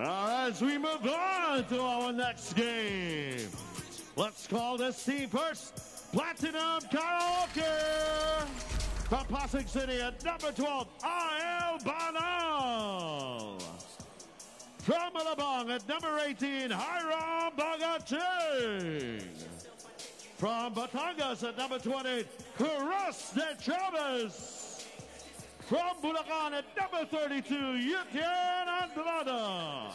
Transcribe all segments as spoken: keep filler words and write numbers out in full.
As we move on to our next game, let's call this team first. Platinum Karaoke from Pasig City at number twelve, A L. Banal. From Malabang at number eighteen, Hiram Bogarty. From Batangas at number twenty, Kuras De Chavez. From Bulacan at number thirty-two, Yukian Andrada.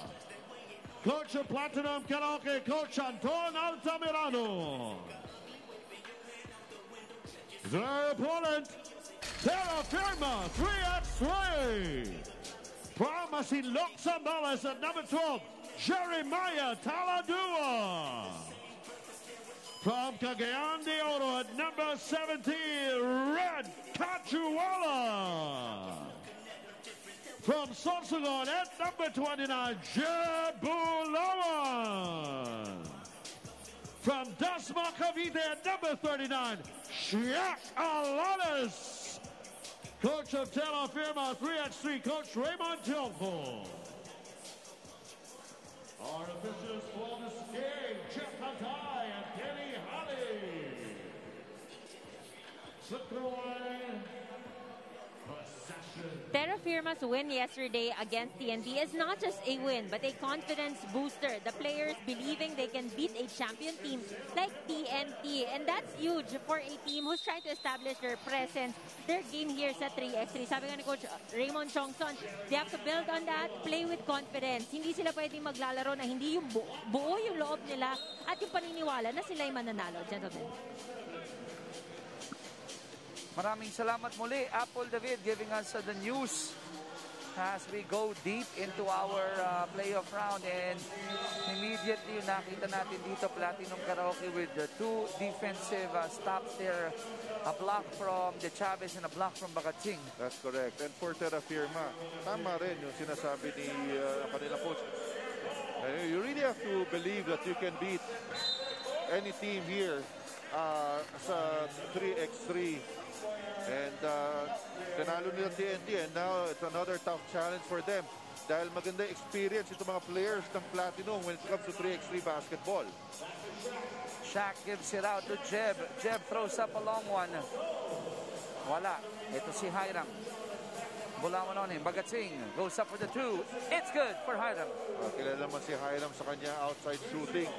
Coach of Platinum Karaoke, Coach Anton Altamirano. Their opponent, Terrafirma, three at three. From Masinloc, Zambales at number twelve, Jeremiah Taladua. From Cagayan de Oro at number seventeen, Red Cachuela. From Sorsogon at number twenty-nine, Jer Bulawan. From Dasma Cavite at number thirty-nine, Shyak Alanis. Coach of Terrafirma, three at three, Coach Raymond Tiongson. Our officials for this game, Jeff Hantai and Kenny Halley. Terrafirma's win yesterday against T N B is not just a win, but a confidence booster. The players believing they can beat a champion team like T N T. And that's huge for a team who's trying to establish their presence. Their game here sa three x three. Sabi nga ni Coach Raymond Tiongson, they have to build on that, play with confidence. Hindi sila pwedeng maglalaro na hindi yung buo, buo yung loob nila at yung paniniwala na sila'y mananalo. Gentlemen. Maraming salamat muli, Apple David, giving us uh, the news as we go deep into our uh, playoff round. And immediately nakita natin dito Platinum Karaoke with the two defensive uh, stops there, a block from De Chavez and a block from Bagating. That's correct. And for Terrafirma, tama rin yung sinasabi ni uh, kanila coach. Uh, you really have to believe that you can beat any team here uh, sa three x three. And uh, nanalo nila T N T, and now it's another tough challenge for them dahil maganda experience itong mga players ng Platinum when it comes to three x three basketball. Shaq gives it out to Jeb. Jeb throws up a long one. Wala. Ito si Hiram. Bulawan on him. Bagating goes up for the two. It's good for Hiram. Uh, kilala man si Hiram sa kanya outside shooting.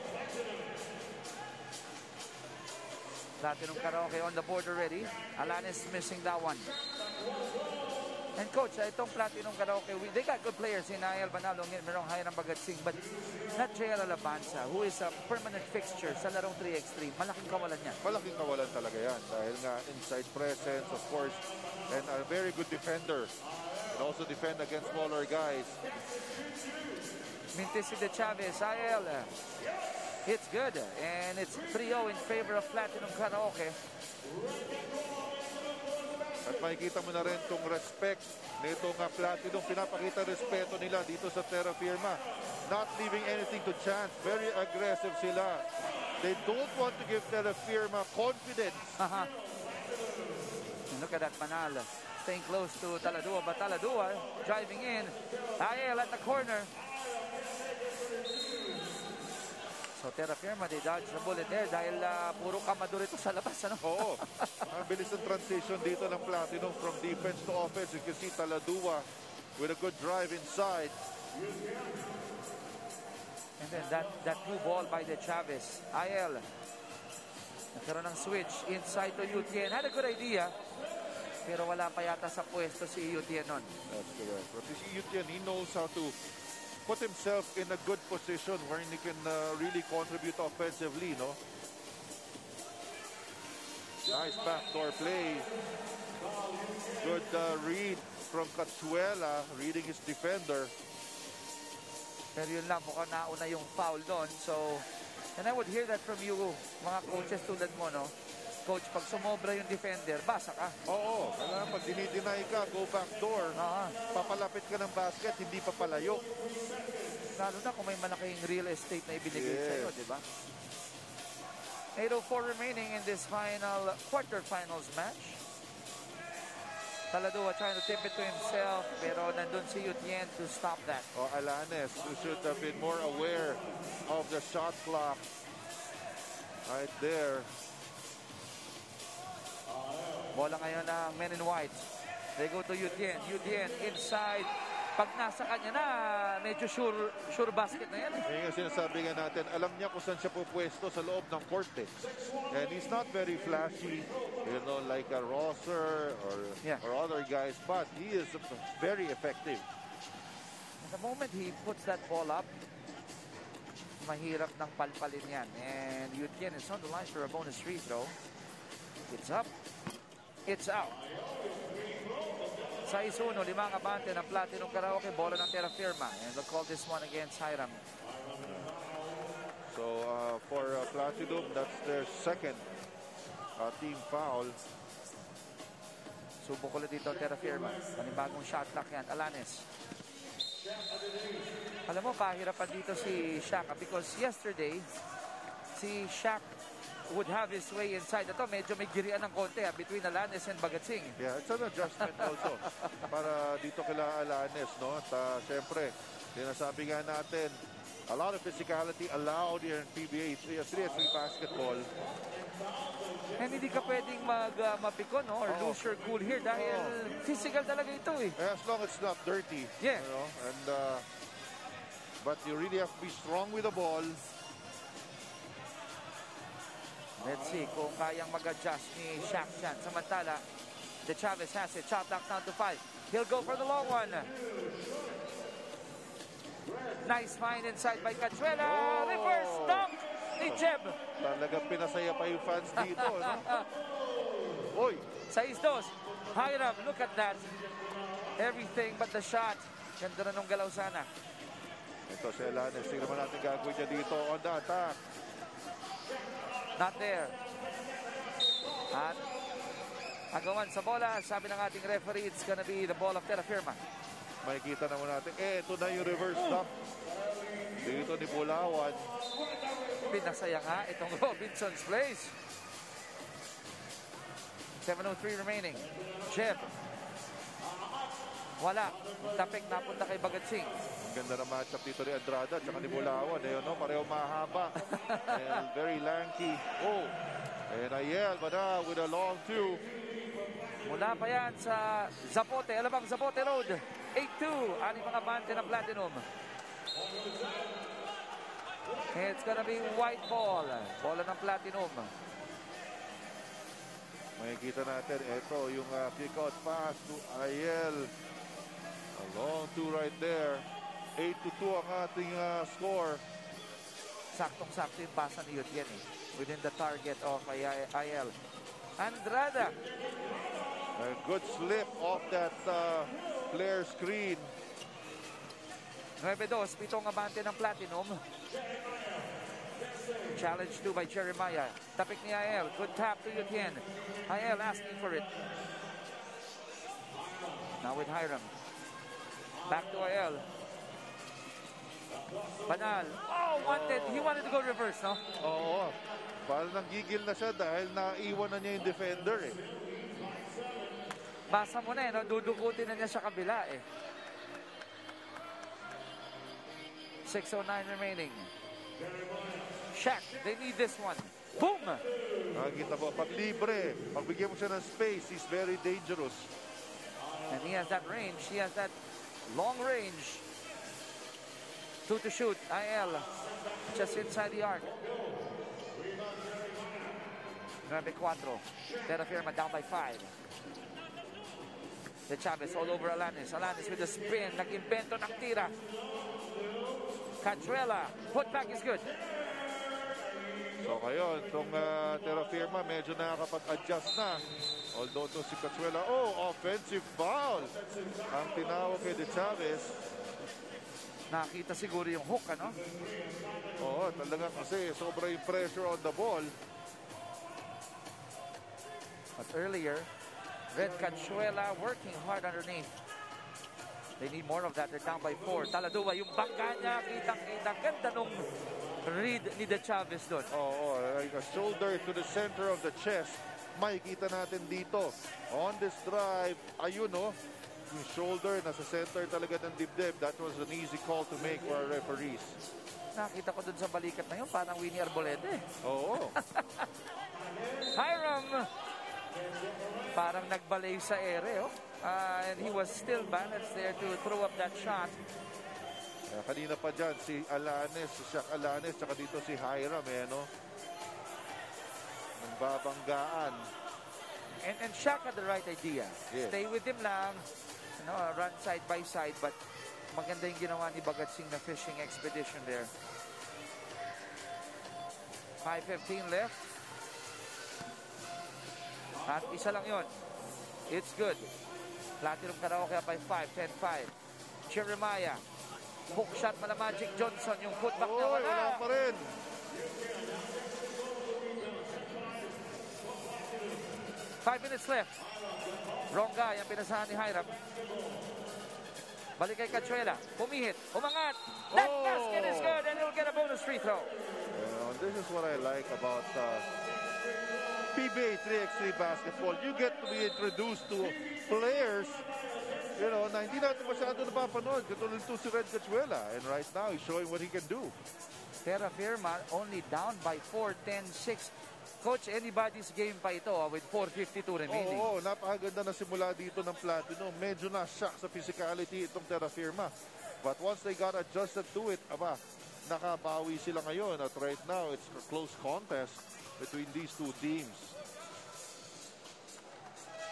Platinum Karaoke on the board already. Alanis missing that one. And coach, itong Platinum Karaoke, we, they got good players in A L. Banal, merong Hiram Bagatsing, but not J L Alabanza, who is a permanent fixture sa larong three x three. Malaking kawalan yan. Malaking kawalan talaga yan dahil nga inside presence, of course, and a very good defender. And also defend against smaller guys. Mintisi de Chavez, A L. It's good, and it's three oh in favor of Platinum Karaoke. At makikita mo na rin itong respect nito nga Platinum. Pinapakita respeto nila dito sa Terrafirma. Not leaving anything to chance. Very aggressive sila. They don't want to give Terrafirma confidence. Uh-huh. Look at that, Banal. Staying close to Taladua, but Taladua driving in. Ayel at the corner. So Terrafirma, they dodge the bullet there dahil uh, puro kamador ito sa labas, ano? Oo. Ang bilis ng transition dito ng Platinum from defense to offense. You can see Taladua with a good drive inside. And then that, that new ball by De Chavez. A L. Nagkaroon ng switch inside to Yutien. Had a good idea. Pero wala pa yata sa pwesto si Yutien nun. That's correct. But si Yutien, he knows how to put himself in a good position where he can uh, really contribute offensively, no? Nice backdoor play. Good uh, read from Cachuela, reading his defender. Pero yun lang, mukhang nauna yung foul doon. So, and I would hear that from you, mga coaches tulad mo, no? Coach, pag sumobra yung defender, basa ka. Oo, alam, pag dinideny ka, go backdoor. Uh-huh. Papalapit ka ng basket, hindi papalayo. Lalo na kung may malaking real estate na ibinigay yes. sa'yo, di ba? eight oh four remaining in this final quarterfinals match. Taladua trying to tip it to himself, pero nandun si Yukian to stop that. Oh, Alanis, who should have been more aware of the shot clock right there. Bola ngayon ng men in white. They go to Yukian. Yukian inside. Pag nasa kanya na, medyo sure, sure basket na yan. Ngayon sinasabi nga natin, alam niya kung saan siya pupuesto sa loob ng court. And he's not very flashy, you know, like a Rosser or, yeah. or other guys, but he is very effective. At the moment he puts that ball up, mahirap ng palpalin yan. And Yukian is on the line for a bonus free throw. It's up. It's out. six uno, limang abante ng Platinum Karaoke, bola ng Terrafirma. And they'll call this one against Hiram. So uh, for uh, Platinum, that's their second uh, team foul. Subok ulit dito Terrafirma. Panibagong shot clock yan, Alanis. Alam mo, pahirapan dito si Shyak because yesterday, si Shyak would have his way inside. Ito, medyo may girian ng konti ha, between Alanis and Bagatsing. Yeah, it's an adjustment also para dito kila Alanis, no? At uh, syempre, sinasabi nga natin, a lot of physicality allowed here in P B A three on three basketball. And hindi ka pwedeng mag, uh, mapikon, no? Or oh. lose your cool here dahil oh. physical talaga ito eh. As long as it's not dirty. Yeah. You know? And, uh, but you really have to be strong with the ball. Let's see kung kayang mag-adjust ni Shyak dyan. Samantala, De Chavez has it. Shot clock down to five. He'll go for the long one. Nice find inside by Cachuela. Oh. Reverse dunk ni Jeb. Talaga pinasaya pa yung fans dito. Oy. six dos. Hiram, look at that. Everything but the shot. Ganda na nung galaw sana. Ito si Alanis. Sige naman natin gagawin niya dito on the attack. Not there. At agawan sa bola. Sabi ng ating referee, it's gonna be the ball of Terrafirma. Makikita naman natin. Eh, ito na yung reverse dump. Dito ni Bulawan. Pinasaya nga itong Robinson's place. seven oh three remaining. Jeb. Wala. Tapik napunta kay Bagatsing. Ganda na matchup dito ni Andrada tsaka ni Bulawan. Ayun, no? Pareho mahaba. And very lanky. Oh! And A L Banal with a long two. Mula pa yan sa Zapote. Alabang Zapote Road. eight two. Ani mga bante ng Platinum. It's gonna be white ball. Bola ng Platinum. Makikita natin. Ito yung uh, kick-out pass to A L. A long two right there. eight to two ang ating uh, score. Saktong-sakto yung pasa ni Yukian eh, within the target of A L Andrada. A good slip off that uh, player screen. nine two, pitong abante ng Platinum. Challenge two by Jeremiah. Tapik ni A L. Good tap to Yukian. A L asking for it. Now with Hiram. Back to A L. Banal. Oh, wanted. He wanted to go reverse, no? Oo. Parang nanggigil na siya dahil naiwan na niya yung defender, eh. Basa mo na, eh. No? Dudukutin na niya sa kabila, eh. six oh nine remaining. Shyak, they need this one. Boom! Nakakita mo, pag libre, pagbigyan mo siya ng space, he's very dangerous. And he has that range. He has that long range. Two to shoot, A L, just inside the arc. nine four, Terrafirma down by five. De Chavez all over Alanis. Alanis with the spin, nag-invento ng tira. Cachuela, put back is good. So ngayon, itong uh, Terrafirma medyo nakakapag-adjust na. Although ito si Cachuela, oh, offensive foul! Ang tinawag kay De Chavez. Nakita siguro yung hook, ano? Oo, talaga kasi sobra yung pressure on the ball. But earlier, Red Cachuela working hard underneath. They need more of that. They're down by four. Taladua, yung bangga niya, kitang-kita. Ganda nung read ni De Chavez doon. Oo, like a shoulder to the center of the chest. makikita natin dito. On this drive, ayun o, yung shoulder, nasa center talaga ng dibdib. That was an easy call to make for our referees. Nakita ko dun sa balikat na yun, parang Winnie Arbolete. Oo. Hiram! Parang nagbalay sa ere, oh. Uh, and he was still balanced there to throw up that shot. Uh, kanina pa dyan, si Alanis, si Shyak Alanis, tsaka dito si Hiram, eh, no? Nagbabanggaan. And, and Shyak had the right idea. Yes. Stay with him lang, you know, run side by side, but maganda yung ginawa ni Bagatsing na fishing expedition there. five fifteen left. At isa lang yun. It's good. Platinum Karaoke by five, ten, five. Jeremiah. Hook shot mala Magic Johnson. Yung footback na wala. Wala pa rin. Five minutes left. Wrong guy ang pinasahan ni Hiram. Balik kay Cachuela. Pumihit. Umangat. That oh. basket is good and he'll get a bonus free throw. You know, this is what I like about... Uh, P B A three by three basketball, you get to be introduced to players, you know, na hindi natin masyado napapanood, katulad to si Red Cachuela, and right now he's showing what he can do. Terrafirma only down by four, ten, six. Coach, anybody's game pa ito with four fifty-two remaining. Oo, napakaganda na simula dito ng Platinum. Medyo na-shock sa physicality itong Terrafirma. But once they got adjusted to it, aba, nakabawi sila ngayon at right now it's a close contest between these two teams.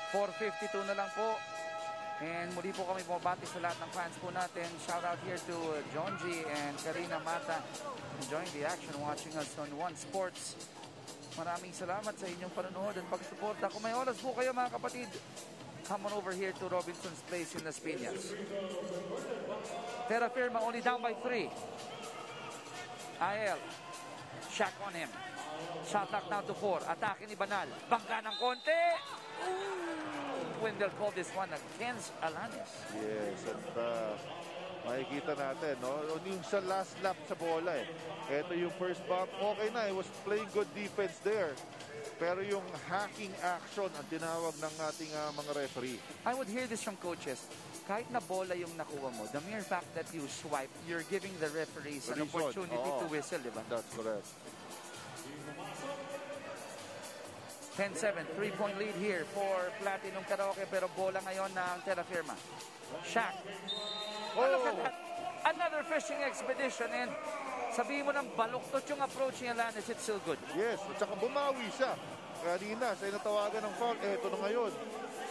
four fifty-two na lang po. And muli po kami bumabati sa lahat ng fans po natin. Shout out here to Johnji and Karina Mata enjoying the action, watching us on One Sports. Maraming salamat sa inyong panonood at pagsuporta. Kung may oras po kayo mga kapatid, come on over here to Robinson's Place in Las Piñas. Terrafirma only down by three. A L. Shyak on him. Shot clock down to four. Atake ni Banal. Bangga ng konti. Ooh. Wendell called this one against Alanis. Yes, and uh, makikita natin, no? Yung sa last lap sa bola, eh. Ito yung first bump. Okay na, he was playing good defense there. Pero yung hacking action ang tinawag ng ating uh, mga referee. I would hear this from coaches. Kahit na bola yung nakuha mo, the mere fact that you swipe, you're giving the referees an opportunity oh, to whistle, diba? That's correct. ten seven, three-point lead here for Platinum Karaoke, pero bola ngayon ng Terrafirma. Shyak. Oh. Look at that. Another fishing expedition, and sabihin mo ng baluktot yung approach niya, Alanis, it's still good. Yes, at saka bumawi siya. Kanina, siya natawagan ng foul, eto na ngayon.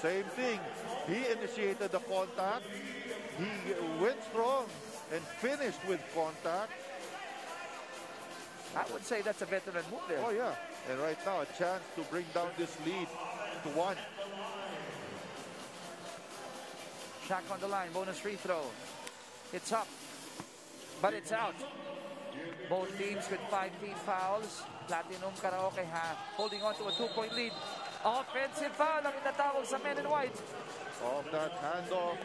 Same thing. He initiated the contact, he went strong, and finished with contact. I would say that's a veteran move there. Oh, yeah. And right now, a chance to bring down this lead to one. Shyak on the line. Bonus free throw. It's up. But it's out. Both teams with five team fouls. Platinum Karaoke ha, holding on to a two-point lead. Offensive foul ang itatawag sa men in white. Off that handoff.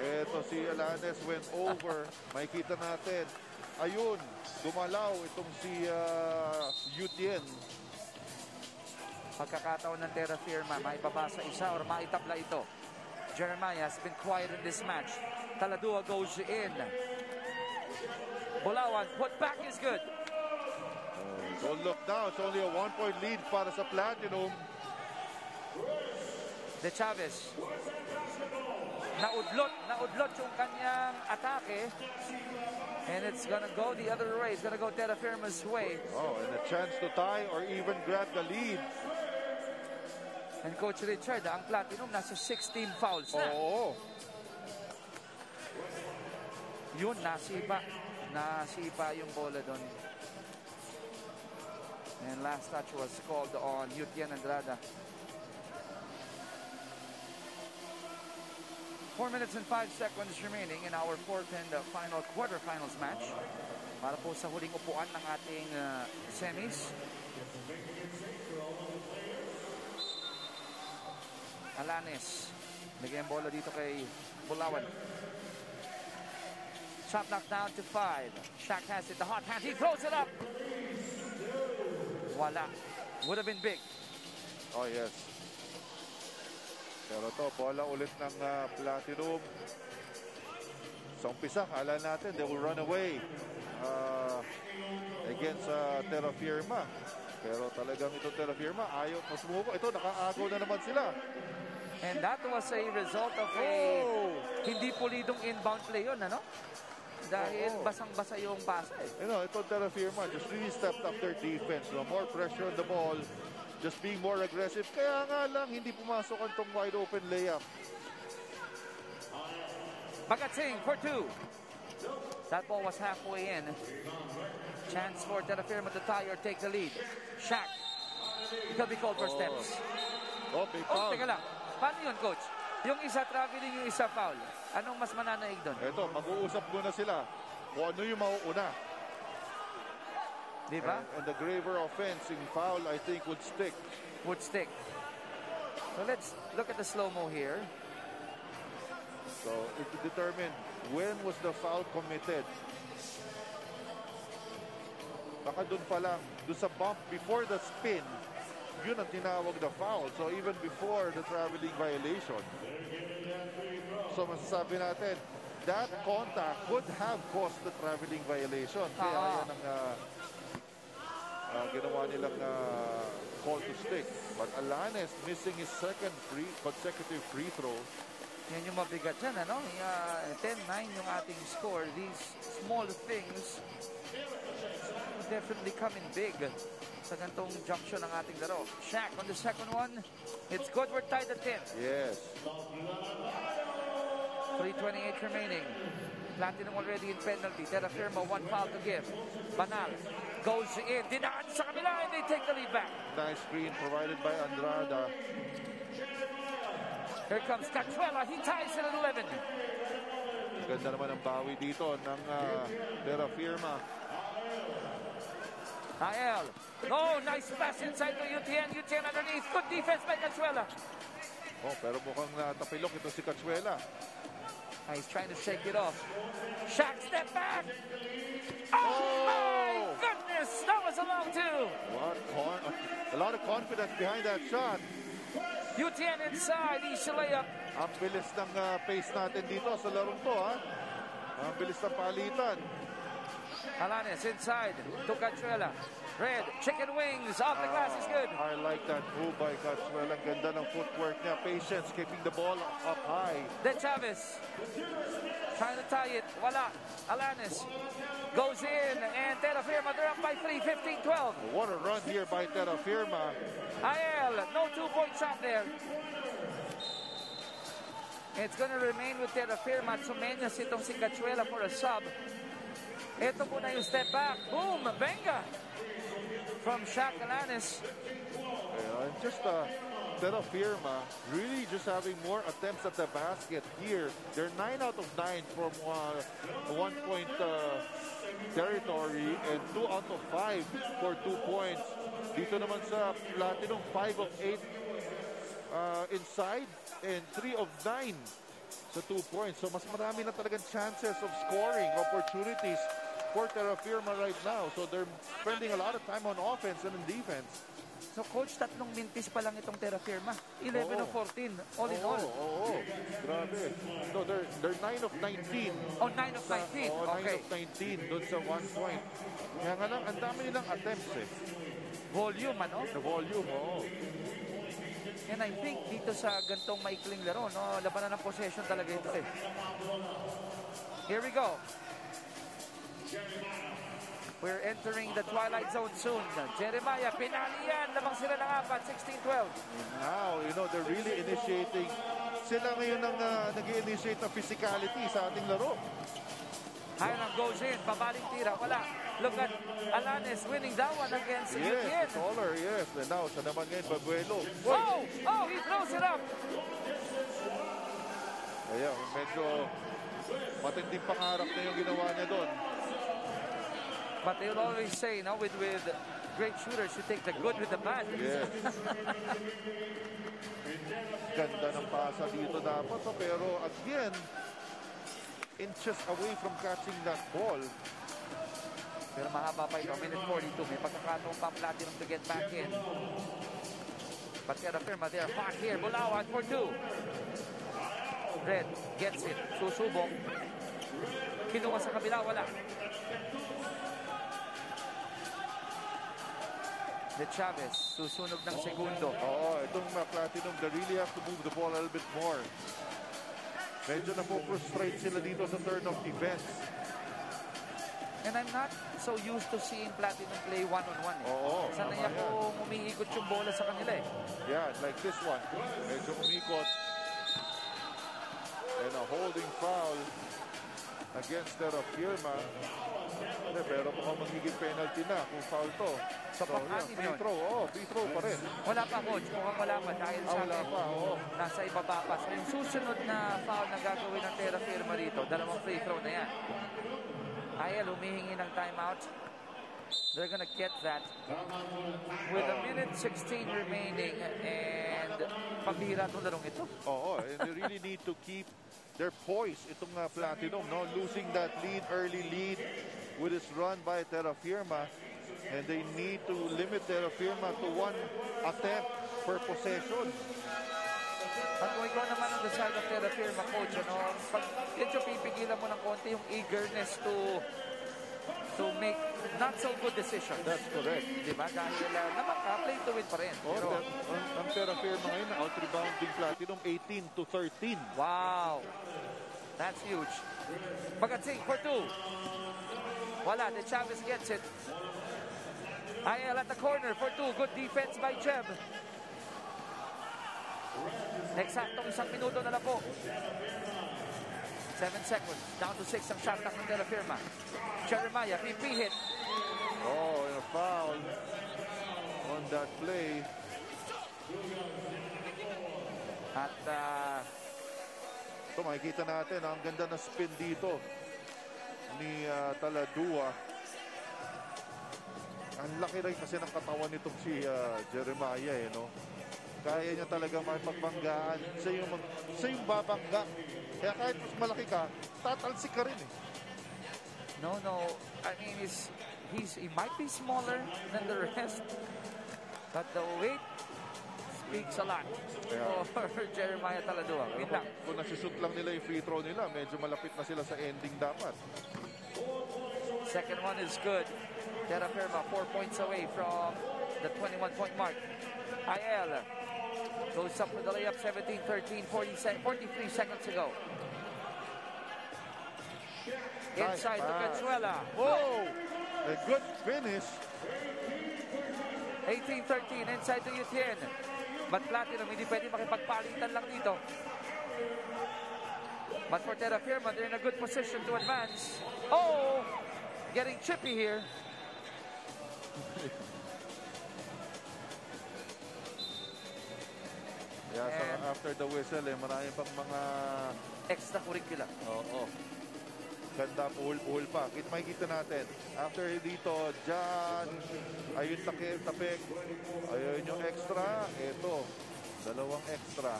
Eto si Alanis went over. May kita natin. Ayun, dumalaw itong si uh, Yukian. Pagkakataon ng Terrafirma, may babasa isa or maitabla ito. Jeremiah has been quiet in this match. Taladua goes in. Bulawan, put back is good. Uh, don't look now, it's only a one-point lead para sa Platinum. De Chavez. Naudlot, naudlot yung kanyang atake. And it's gonna go the other way. It's gonna go Terrafirma's way. Oh, and a chance to tie or even grab the lead. And Coach Richard, ang Platinum nasa sixteen fouls na. Oo. Yun, nasipa. Nasipa yung bola doon. And last touch was called on Yukian Andrada. Four minutes and five seconds remaining in our fourth and uh, final quarterfinals match. Para po sa huling upuan ng ating uh, semis. Alanis. Bigyan bola dito kay Bulawan. Shot knocked down to five. Shyak has it. The hot hand. He throws it up. Wala. Would have been big. Oh, yes. Pero to bola ulit ng uh, Platinum. Sa umpisa, kala natin, they will run away uh, against uh, Terrafirma. Pero talagang ito Terrafirma, ayaw na sumuko. Ito, nakaagaw na naman sila. And that was a result of a oh. hindi pulidong inbound play yun, ano? Dahil oh. basang-basa yung pasa. Eh. You know, ito Terrafirma, just really stepped up their defense. No? More pressure on the ball. Just being more aggressive. Kaya nga lang, hindi pumasok ang tong wide open layup. Bagatsing for two. That ball was halfway in. Chance for Terrafirma to tie or take the lead. Shyak. It will be called for oh. steps. Oh, big foul. Oh, teka lang. Paano yun, coach? Yung isa traveling, yung isa foul. Anong mas mananaig doon? Eto, mag-uusap muna sila kung ano yung mauuna. And, and the graver offense in foul, I think, would stick. Would stick. So let's look at the slow-mo here. So it determined when was the foul committed. Baka dun pa lang, dun sa bump before the spin, yun ang tinawag na foul. So even before the traveling violation. So masasabi natin, that contact could have caused the traveling violation. Kaya ah. yan ang... Uh, Uh, ginawa nilang uh, call to stick. But Alanis missing his second free, consecutive free throw. Yan yung mabigat dyan, ano? Uh, ten nine yung ating score. These small things definitely coming big sa gantong junction ng ating laro. Shyak on the second one. It's good. We're tied at ten. Yes. three twenty-eight remaining. Platinum already in penalty. Terrafirma, one foul to give. Banal goes in. Dinaan sa kabila and they take the lead back. Nice screen provided by Andrada. Here comes Cachuela. He ties it at eleven. Ganda naman ang bawi dito ng uh, Terrafirma. A L. Oh, nice pass inside to Yukian. Yukian underneath. Good defense by Cachuela. Oh, pero mukhang natapilok ito si Cachuela. Oh, he's trying to shake it off. Shyak, step back. Oh, oh, my goodness. That was a long two. What a lot of confidence behind that shot. U T N inside. He's a layup. Ang bilis ng uh, pace natin dito sa larong to. Ha? Ang bilis ng palitan. Alanis inside to Cachuela. Red, chicken wings, off the glass is good. I like that move by Cachuela. Ganda ng footwork niya. Patience, keeping the ball up high. De Chavez, trying to tie it. Wala. Alanis goes in, and Terrafirma, they're up by three, fifteen twelve. What a run here by Terrafirma. A L, no two-point shot there. It's going to remain with Terrafirma. Sumenyas itong si Cachuela for a sub. Ito po na yung step back. Boom! Benga! From Shyak Alanis. Yeah, and just uh, Terrafirma really just having more attempts at the basket here. They're nine out of nine from uh, one-point uh, territory and two out of five for two points. Dito naman sa Platinum, five of eight uh, inside and three of nine sa two points. So mas marami na talagang chances of scoring opportunities for Terrafirma right now. So they're spending a lot of time on offense and in defense. So coach, tatlong mintis pa lang itong Terrafirma. eleven of fourteen, all in all. Oo, oo, oo. Grabe. No, they're, they're nine of nineteen. Oh, nine of nineteen. Oh, okay. nine of nineteen doon sa one point. Kaya nga lang, ang dami nilang attempts eh. Volume, ano? The volume, oo. And I think dito sa gantong maikling laro, no, labanan ng possession talaga ito eh. Here we go. We're entering the twilight zone soon. Jeremiah, pinali yan. Lamang sila ng apat, sixteen twelve. Now, you know, they're really initiating. Sila ngayon ang uh, nag-initiate ng physicality sa ating laro. Hiram goes in. Babaling tira. Wala. Look at Alanis winning that one against yes, Yukian. Yes, taller, yes. And now, sa naman ngayon, Babuelo. Oh, oh, he throws it up. Ayan, medyo matinding pangarap na yung ginawa niya doon. But they'll always say, you know, with, with great shooters, you take the good with the bad. Yes. Ganda ng pasa dito dapat. Pero again, inches away from catching that ball. Pero mahaba pa ito. Minute forty-two. May pagkakataon pa Platinum to get back in. But Terrafirma there, fought here. Bulawan for two. Red gets it. Susubok. Kinuha sa kabila, wala. De Chavez, susunog ng segundo. Oo, oh, itong Platinum, they really have to move the ball a little bit more. Medyo napoprustrate sila dito sa turn of events. And I'm not so used to seeing Platinum play one-on-one. Eh. Oo. Sanay ako umiikot yung bola sa kanila eh. Yeah, like this one. Medyo umiikot. And a holding foul against Terrafirma. Pero mukhang magiging penalty na kung foul to. Sa so, pang-anim yun. Free throw, oh, free throw pa rin. Wala pa, coach. Mukhang wala pa dahil ah, sa akin pa, oh. Nasa ibaba pa. So, yung susunod na foul na gagawin ng Terrafirma rito, dalawang free throw na yan. Ayel humihingi ng timeout. They're gonna get that. With a minute sixteen remaining and pabira itong larong ito. Oo, and they really need to keep their poise itong uh, Platinum, no? Losing that lead, early lead with this run by Terrafirma. And they need to limit Terrafirma to one attempt per possession. At kung ikaw naman ang side of Terrafirma, coach, ano, pag medyo pipigilan mo ng konti yung eagerness to to make not so good decisions. That's correct. Diba? Dahil uh, naman ka, play to win pa rin. Oh, pero, ang, ang Terrafirma ngayon, out-rebounding Platinum eighteen to thirteen. Wow! That's huge. Bagatsing for two. Wala, De Chavez gets it. Ayala at the corner for two. Good defense by Jeb. Eksaktong isang minuto na lang po. Seven seconds. Down to six ang shot clock ng Terrafirma. Jeremiah, P P hit. Oh, and a foul on that play. At, uh, ito makikita natin, ang ganda na spin dito ni uh, Taladua. Ang laki rin kasi ng katawan nitong si uh, Jeremiah, eh, no? Kaya niya talaga makipagbanggaan. Siya yung, mag, siya yung babangga. Kaya kahit mas malaki ka, tatalsik ka rin eh. No, no. I mean, he's, he's, he might be smaller than the rest. But the weight speaks a lot yeah. for Jeremiah Taladua. Wait lang. Kung nasusut lang nila yung free throw nila, medyo malapit na sila sa ending dapat. Second one is good. Terrafirma, four points away from the twenty-one point mark. Ayala goes up for the layup. Seventeen thirteen, forty-three seconds to go. Inside to Cachuela. Whoa! A good finish. eighteen thirteen, inside to Yukian. But Platinum, hindi pwede makipagpalitan lang dito. But for Terrafirma, they're in a good position to advance. Oh! Getting chippy here. Yeah, so after the whistle, eh, maraming pang mga... extracurricular. Oo. Oh, oh. Ganda, puhul-puhul pa. Kit makikita natin. After dito, dyan. Ayun, tapik. Ayun yung extra. Eto. Dalawang extra.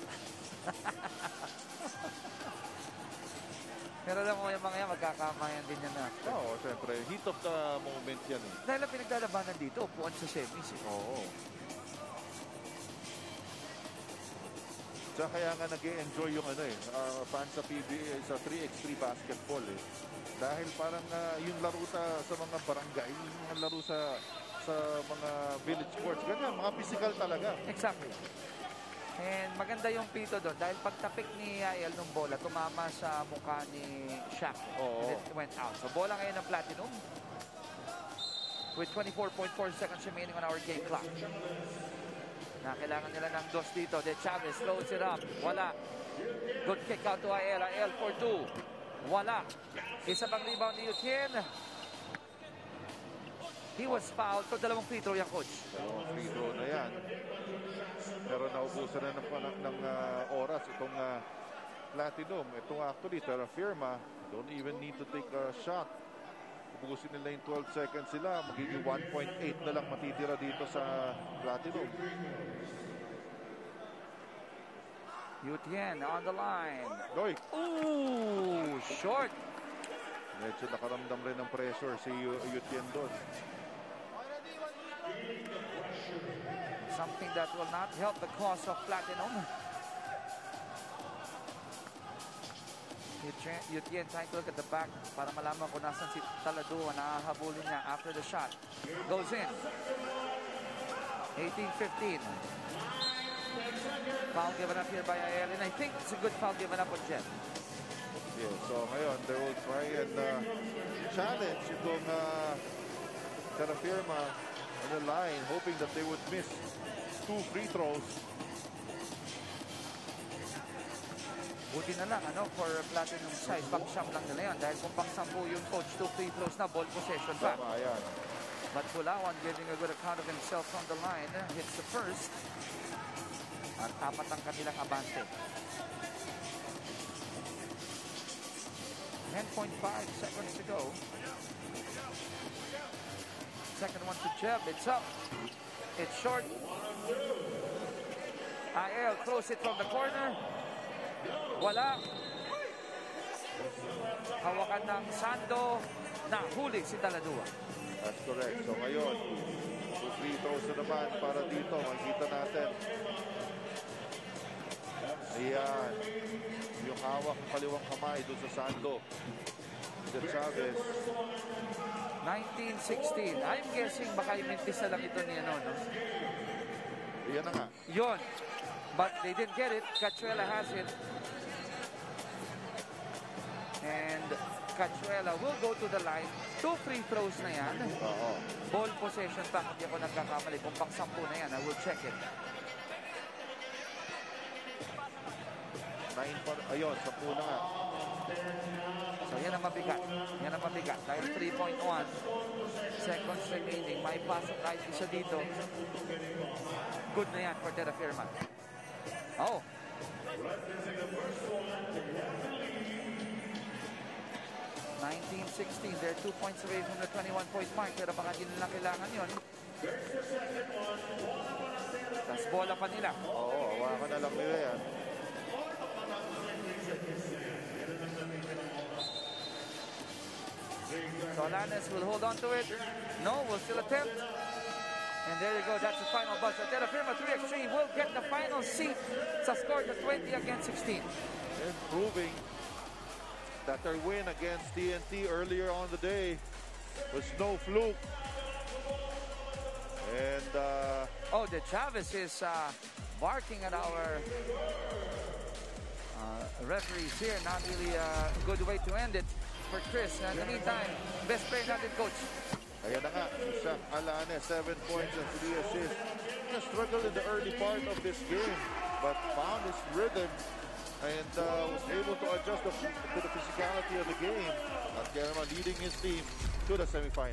Pero alam mo yung mga yan, magkakamayan din yan na. Oo, oh, siyempre. Heat of the moment yan. Eh. Dahil ang pinagdalabanan dito, puan sa semis. Eh. Oo. So, kaya nga nag-e-enjoy yung ano eh, uh, fans sa P B A, sa three on three basketball eh. Dahil parang uh, yung laro sa, sa mga barangay, yung mga laro sa, sa mga village courts, ganyan, mga physical talaga. Exactly. And maganda yung pito doon dahil pagtapik ni Yael ng bola, tumama sa mukha ni Shaq. Oo. And it went out. So, bola ngayon ng Platinum. With twenty-four point four seconds remaining on our game clock. Na kailangan nila ng dos dito. De Chavez slows it up. Wala. Good kick out to A L. A L for two. Wala. Isa pang rebound ni Yukian. He was fouled. So dalawang free throw yan, coach. Dalawang free throw na yan. Pero naubusan na ng, ng uh, oras itong uh, Platinum. Itong actually, Terrafirma don't even need to take a shot. Bukusin nila yung twelve seconds sila. Magiging one point eight na lang matitira dito sa Platinum. Yukian on the line. Doy! Ooh! Short! Medyo nakaramdam rin ng pressure si Yukian doon. Something that will not help the cause of Platinum. Yukian trying to look at the back para malaman kung nasan si Taladua na hahabulin niya after the shot. Goes in. eighteen fifteen. Foul given up here by A L, and I think it's a good foul given up on Jeff. Yeah, so ngayon, they will try and uh, challenge itong uh, Terrafirma on the line, hoping that they would miss two free throws. Buti na lang, ano, for Platinum side, pangsam lang nila yun. Dahil kung pangsam po yung coach, two free throws na, ball possession pa. Tama, ayan. But Bulawan giving a good account of himself on the line. Hits the first. At apat ang kanilang abante. ten point five seconds to go. Second one to Jeb. It's up. It's short. A L close it from the corner. Wala. Hawakan ng Sando. Nahuli si Taladua. That's correct. So ngayon, two free throws na naman para dito. Makikita natin. Ayan. Yung hawak ng kaliwang kamay doon sa Sando. De Chavez. nineteen sixteen. I'm guessing baka imintis na lang ito ni ano, no? Ayan na nga. Yun. But they didn't get it. Cachuela has it. And Cachuela will go to the line. Two free throws na yan. Uh-oh. Ball possession pa. Hindi ako nagkakamali. Kung pang-sampu na yan, I will check it. Nine pa, ayun, sampu na nga. So yan ang mabigat. Yan ang mabigat. Dahil three point one seconds remaining. May pasok kahit isa dito. Good na yan for Terrafirma. Oh. nineteen sixteen, they're two points away from the twenty-one point mark, pero baka din lang kailangan yun. Tas bola pa nila. Oo, wala ka na lang nila yan. So Alanis will hold on to it. No, will still attempt. And there you go, that's the final buzz. So Terrafirma three by three will get the final seat sa score to twenty against sixteen. And proving that their win against T N T earlier on the day was no fluke. And uh, oh, De Chavez is uh, barking at our uh, referees here. Not really a good way to end it for Chris. And in the meantime, best player natin, coach. Ayan na nga, Shyak Alanis, seven points and three assists. He struggled in the early part of this game, but found his rhythm and uh, was able to adjust the, to the physicality of the game. At kaya naman leading his team to the semifinals.